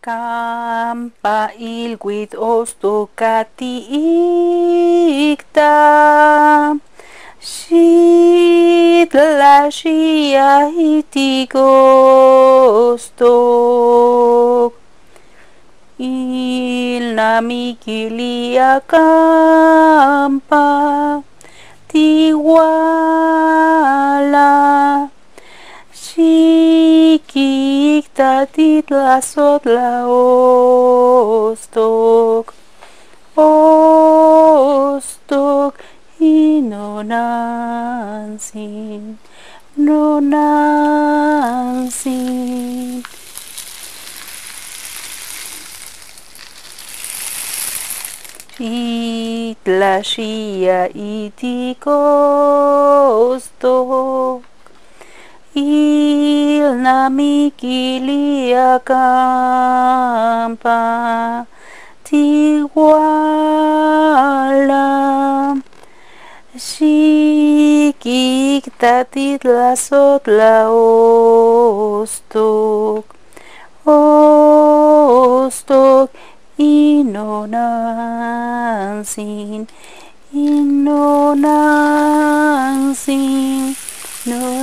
Kampa ilguit ostokati ikta Shitla shia hitigostok Ilnamikilia kampa tiwala Titlasotla ostok, ostok y nonansin, nonansin. Titlashia itikostok. Ilnamikilia kampa tiwala Xikiktatitlasotla ostok, ostok inonansin, inonansin no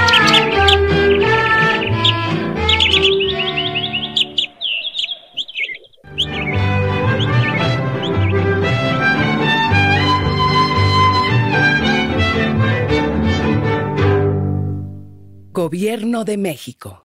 Gobierno de México.